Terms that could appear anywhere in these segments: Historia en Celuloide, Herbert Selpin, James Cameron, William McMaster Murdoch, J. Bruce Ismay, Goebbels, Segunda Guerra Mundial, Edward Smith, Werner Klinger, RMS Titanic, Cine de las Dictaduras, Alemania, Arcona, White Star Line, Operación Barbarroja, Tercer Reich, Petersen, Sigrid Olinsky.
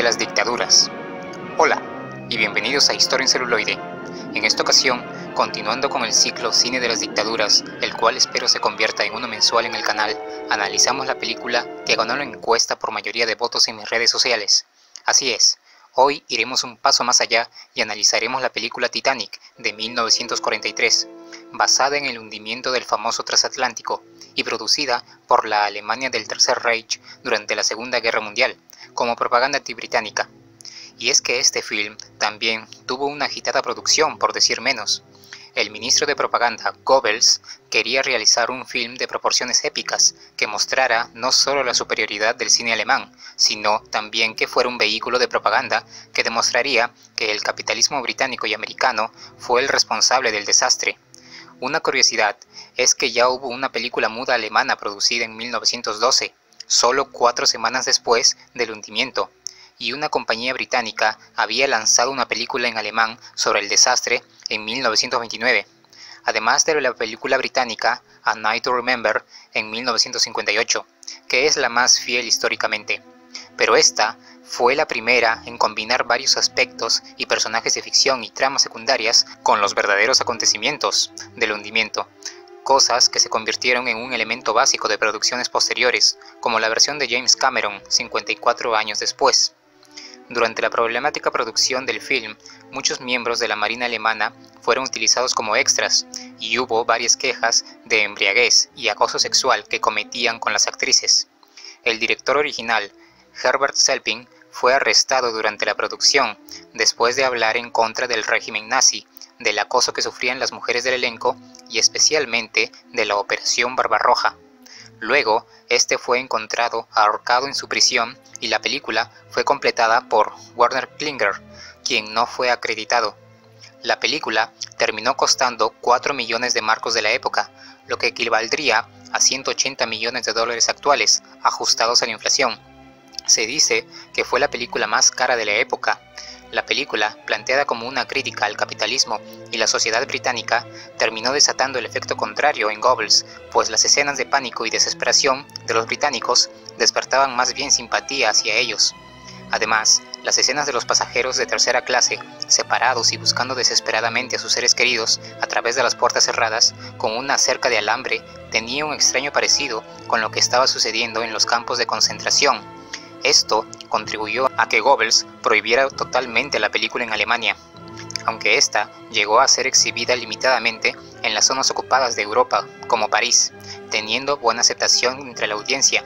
de las dictaduras. Hola y bienvenidos a Historia en Celuloide. En esta ocasión, continuando con el ciclo Cine de las Dictaduras, el cual espero se convierta en uno mensual en el canal, analizamos la película que ganó la encuesta por mayoría de votos en mis redes sociales. Así es, hoy iremos un paso más allá y analizaremos la película Titanic de 1943, basada en el hundimiento del famoso transatlántico y producida por la Alemania del Tercer Reich durante la Segunda Guerra Mundial, como propaganda antibritánica. Y es que este film también tuvo una agitada producción, por decir menos. El ministro de propaganda, Goebbels, quería realizar un film de proporciones épicas, que mostrara no solo la superioridad del cine alemán, sino también que fuera un vehículo de propaganda que demostraría que el capitalismo británico y americano fue el responsable del desastre. Una curiosidad es que ya hubo una película muda alemana producida en 1912, solo 4 semanas después del hundimiento, y una compañía británica había lanzado una película en alemán sobre el desastre en 1929, además de la película británica A Night to Remember en 1958, que es la más fiel históricamente. Pero esta fue la primera en combinar varios aspectos y personajes de ficción y tramas secundarias con los verdaderos acontecimientos del hundimiento, cosas que se convirtieron en un elemento básico de producciones posteriores, como la versión de James Cameron 54 años después. Durante la problemática producción del film, muchos miembros de la Marina alemana fueron utilizados como extras y hubo varias quejas de embriaguez y acoso sexual que cometían con las actrices. El director original, Herbert Selpin, fue arrestado durante la producción después de hablar en contra del régimen nazi, del acoso que sufrían las mujeres del elenco y especialmente de la Operación Barbarroja. Luego, este fue encontrado ahorcado en su prisión y la película fue completada por Werner Klinger, quien no fue acreditado. La película terminó costando 4 millones de marcos de la época, lo que equivaldría a 180 millones de dólares actuales, ajustados a la inflación. Se dice que fue la película más cara de la época. La película, planteada como una crítica al capitalismo y la sociedad británica, terminó desatando el efecto contrario en Goebbels, pues las escenas de pánico y desesperación de los británicos despertaban más bien simpatía hacia ellos. Además, las escenas de los pasajeros de tercera clase, separados y buscando desesperadamente a sus seres queridos a través de las puertas cerradas con una cerca de alambre, tenía un extraño parecido con lo que estaba sucediendo en los campos de concentración. Esto contribuyó a que Goebbels prohibiera totalmente la película en Alemania, aunque ésta llegó a ser exhibida limitadamente en las zonas ocupadas de Europa, como París, teniendo buena aceptación entre la audiencia.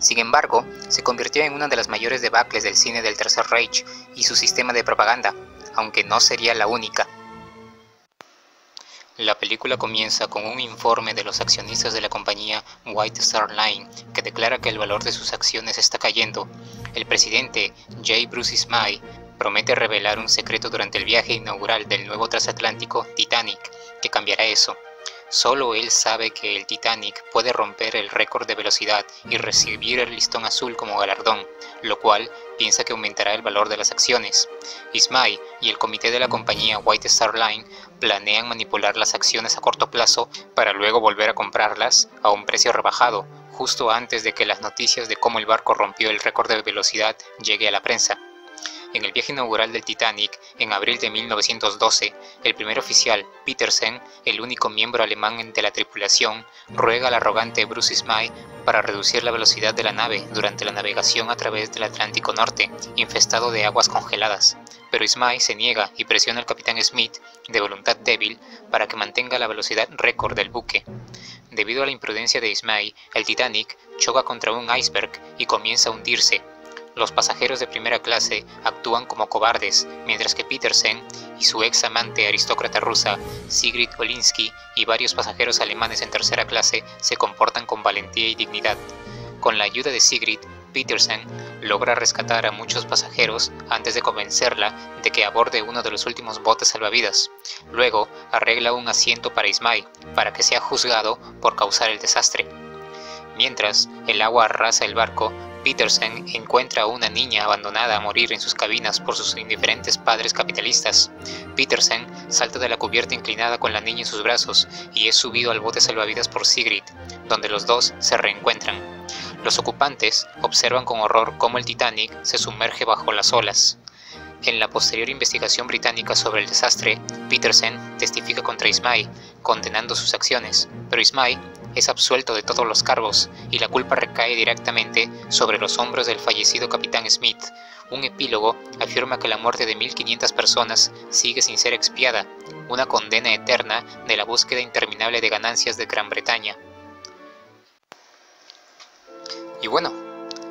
Sin embargo, se convirtió en una de las mayores debacles del cine del Tercer Reich y su sistema de propaganda, aunque no sería la única. La película comienza con un informe de los accionistas de la compañía White Star Line que declara que el valor de sus acciones está cayendo. El presidente J. Bruce Ismay promete revelar un secreto durante el viaje inaugural del nuevo transatlántico Titanic, que cambiará eso. Solo él sabe que el Titanic puede romper el récord de velocidad y recibir el listón azul como galardón, lo cual piensa que aumentará el valor de las acciones. Ismay y el comité de la compañía White Star Line planean manipular las acciones a corto plazo para luego volver a comprarlas a un precio rebajado, justo antes de que las noticias de cómo el barco rompió el récord de velocidad llegue a la prensa. En el viaje inaugural del Titanic, en abril de 1912, el primer oficial, Petersen, el único miembro alemán de la tripulación, ruega al arrogante Bruce Ismay para reducir la velocidad de la nave durante la navegación a través del Atlántico Norte, infestado de aguas congeladas. Pero Ismay se niega y presiona al capitán Smith, de voluntad débil, para que mantenga la velocidad récord del buque. Debido a la imprudencia de Ismay, el Titanic choca contra un iceberg y comienza a hundirse. Los pasajeros de primera clase actúan como cobardes, mientras que Petersen y su ex amante aristócrata rusa, Sigrid Olinsky, y varios pasajeros alemanes en tercera clase se comportan con valentía y dignidad. Con la ayuda de Sigrid, Petersen logra rescatar a muchos pasajeros antes de convencerla de que aborde uno de los últimos botes salvavidas. Luego arregla un asiento para Ismay, para que sea juzgado por causar el desastre. Mientras el agua arrasa el barco, Petersen encuentra a una niña abandonada a morir en sus cabinas por sus indiferentes padres capitalistas. Petersen salta de la cubierta inclinada con la niña en sus brazos y es subido al bote salvavidas por Sigrid, donde los dos se reencuentran. Los ocupantes observan con horror cómo el Titanic se sumerge bajo las olas. En la posterior investigación británica sobre el desastre, Petersen testifica contra Ismay, condenando sus acciones, pero Ismay es absuelto de todos los cargos y la culpa recae directamente sobre los hombros del fallecido capitán Smith. Un epílogo afirma que la muerte de 1500 personas sigue sin ser expiada, una condena eterna de la búsqueda interminable de ganancias de Gran Bretaña. Y bueno,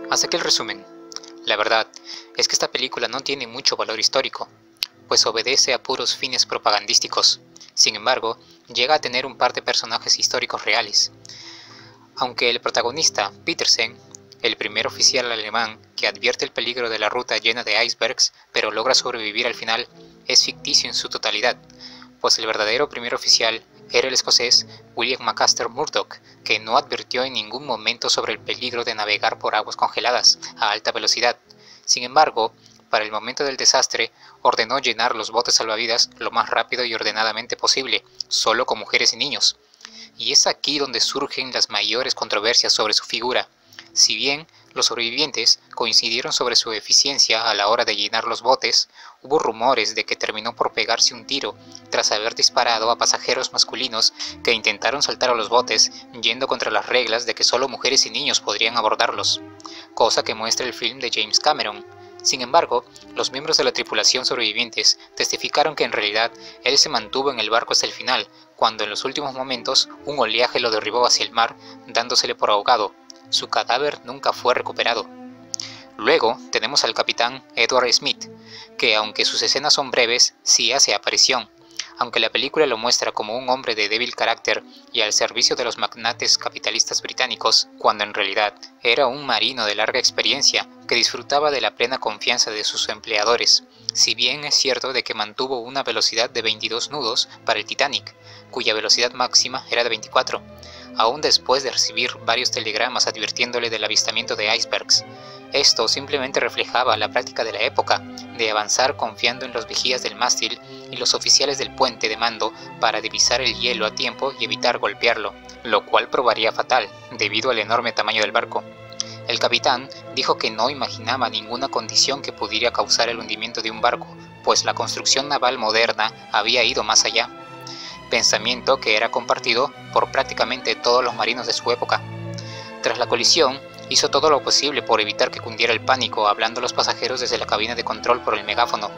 hasta aquí el resumen. La verdad es que esta película no tiene mucho valor histórico, pues obedece a puros fines propagandísticos. Sin embargo, llega a tener un par de personajes históricos reales. Aunque el protagonista, Petersen, el primer oficial alemán que advierte el peligro de la ruta llena de icebergs, pero logra sobrevivir al final, es ficticio en su totalidad, pues el verdadero primer oficial era el escocés William McMaster Murdoch, que no advirtió en ningún momento sobre el peligro de navegar por aguas congeladas a alta velocidad. Sin embargo, para el momento del desastre, ordenó llenar los botes salvavidas lo más rápido y ordenadamente posible, solo con mujeres y niños. Y es aquí donde surgen las mayores controversias sobre su figura. Si bien los sobrevivientes coincidieron sobre su eficiencia a la hora de llenar los botes, hubo rumores de que terminó por pegarse un tiro tras haber disparado a pasajeros masculinos que intentaron saltar a los botes yendo contra las reglas de que solo mujeres y niños podrían abordarlos, cosa que muestra el film de James Cameron. Sin embargo, los miembros de la tripulación sobrevivientes testificaron que en realidad él se mantuvo en el barco hasta el final, cuando en los últimos momentos un oleaje lo derribó hacia el mar, dándosele por ahogado. Su cadáver nunca fue recuperado. Luego tenemos al capitán Edward Smith, que aunque sus escenas son breves, sí hace aparición. Aunque la película lo muestra como un hombre de débil carácter y al servicio de los magnates capitalistas británicos, cuando en realidad era un marino de larga experiencia que disfrutaba de la plena confianza de sus empleadores, si bien es cierto de que mantuvo una velocidad de 22 nudos para el Titanic, cuya velocidad máxima era de 24. Aún después de recibir varios telegramas advirtiéndole del avistamiento de icebergs. Esto simplemente reflejaba la práctica de la época, de avanzar confiando en los vigías del mástil y los oficiales del puente de mando para divisar el hielo a tiempo y evitar golpearlo, lo cual probaría fatal, debido al enorme tamaño del barco. El capitán dijo que no imaginaba ninguna condición que pudiera causar el hundimiento de un barco, pues la construcción naval moderna había ido más allá. Pensamiento que era compartido por prácticamente todos los marinos de su época. Tras la colisión, hizo todo lo posible por evitar que cundiera el pánico, hablando a los pasajeros desde la cabina de control por el megáfono.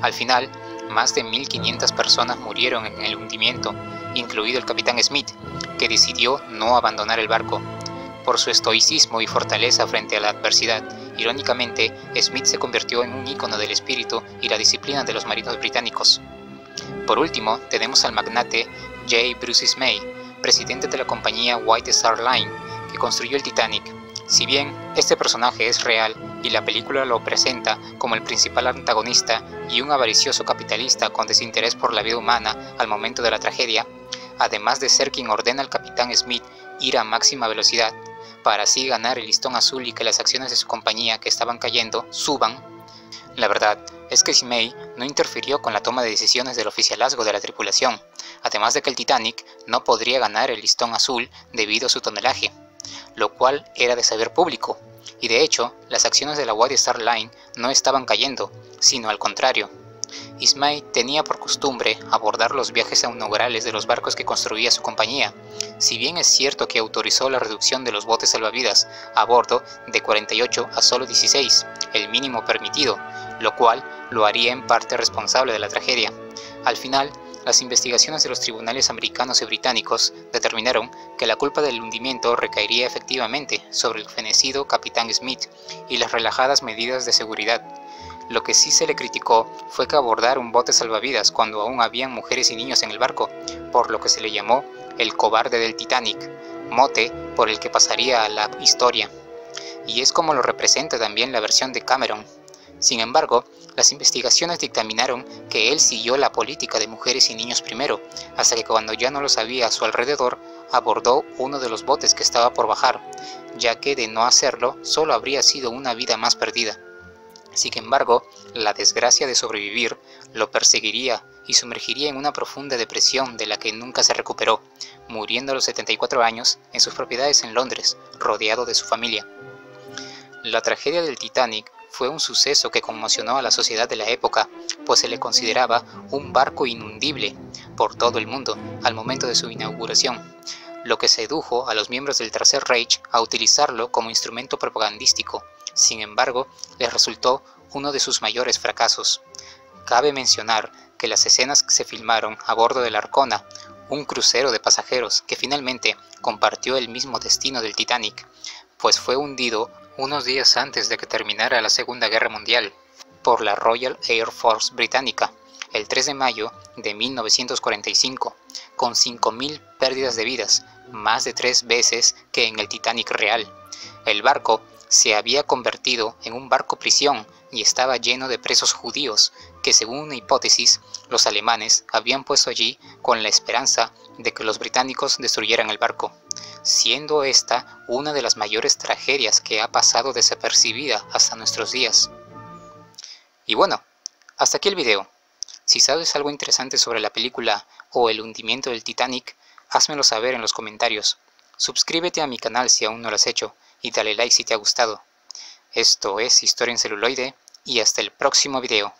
Al final, más de 1500 personas murieron en el hundimiento, incluido el capitán Smith, que decidió no abandonar el barco. Por su estoicismo y fortaleza frente a la adversidad, irónicamente, Smith se convirtió en un ícono del espíritu y la disciplina de los marinos británicos. Por último, tenemos al magnate J. Bruce Ismay, presidente de la compañía White Star Line, que construyó el Titanic. Si bien este personaje es real y la película lo presenta como el principal antagonista y un avaricioso capitalista con desinterés por la vida humana al momento de la tragedia, además de ser quien ordena al capitán Smith ir a máxima velocidad para así ganar el listón azul y que las acciones de su compañía que estaban cayendo suban, la verdad es que Ismay no interfirió con la toma de decisiones del oficialazgo de la tripulación, además de que el Titanic no podría ganar el listón azul debido a su tonelaje, lo cual era de saber público, y de hecho las acciones de la White Star Line no estaban cayendo, sino al contrario. Ismay tenía por costumbre abordar los viajes inaugurales de los barcos que construía su compañía, si bien es cierto que autorizó la reducción de los botes salvavidas a bordo de 48 a solo 16, el mínimo permitido, lo cual lo haría en parte responsable de la tragedia. Al final, las investigaciones de los tribunales americanos y británicos determinaron que la culpa del hundimiento recaería efectivamente sobre el fenecido capitán Smith y las relajadas medidas de seguridad. Lo que sí se le criticó fue que abordara un bote salvavidas cuando aún habían mujeres y niños en el barco, por lo que se le llamó el cobarde del Titanic, mote por el que pasaría a la historia. Y es como lo representa también la versión de Cameron. Sin embargo, las investigaciones dictaminaron que él siguió la política de mujeres y niños primero, hasta que cuando ya no los había a su alrededor, abordó uno de los botes que estaba por bajar, ya que de no hacerlo solo habría sido una vida más perdida. Sin embargo, la desgracia de sobrevivir lo perseguiría y sumergiría en una profunda depresión de la que nunca se recuperó, muriendo a los 74 años en sus propiedades en Londres, rodeado de su familia. La tragedia del Titanic fue un suceso que conmocionó a la sociedad de la época, pues se le consideraba un barco inundible por todo el mundo al momento de su inauguración, lo que sedujo a los miembros del Tercer Reich a utilizarlo como instrumento propagandístico. Sin embargo, les resultó uno de sus mayores fracasos. Cabe mencionar que las escenas que se filmaron a bordo del Arcona, un crucero de pasajeros que finalmente compartió el mismo destino del Titanic, pues fue hundido unos días antes de que terminara la Segunda Guerra Mundial por la Royal Air Force británica, el 3 de mayo de 1945, con 5.000 pérdidas de vidas, más de 3 veces que en el Titanic real. El barco se había convertido en un barco prisión y estaba lleno de presos judíos que, según una hipótesis, los alemanes habían puesto allí con la esperanza de que los británicos destruyeran el barco, siendo esta una de las mayores tragedias que ha pasado desapercibida hasta nuestros días. Y bueno, hasta aquí el video. Si sabes algo interesante sobre la película o el hundimiento del Titanic, házmelo saber en los comentarios. Suscríbete a mi canal si aún no lo has hecho y dale like si te ha gustado. Esto es Historia en Celuloide y hasta el próximo video.